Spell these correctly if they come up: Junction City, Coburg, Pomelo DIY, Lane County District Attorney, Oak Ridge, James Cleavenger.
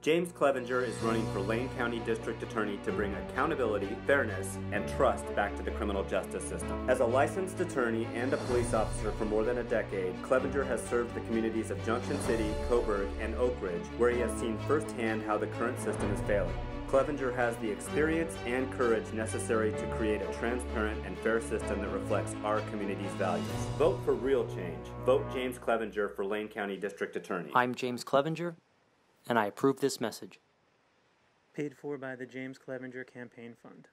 James Cleavenger is running for Lane County District Attorney to bring accountability, fairness, and trust back to the criminal justice system. As a licensed attorney and a police officer for more than a decade, Cleavenger has served the communities of Junction City, Coburg, and Oak Ridge, where he has seen firsthand how the current system is failing. Cleavenger has the experience and courage necessary to create a transparent and fair system that reflects our community's values. Vote for real change. Vote James Cleavenger for Lane County District Attorney. I'm James Cleavenger, and I approve this message. Paid for by the James Cleavenger Campaign Fund.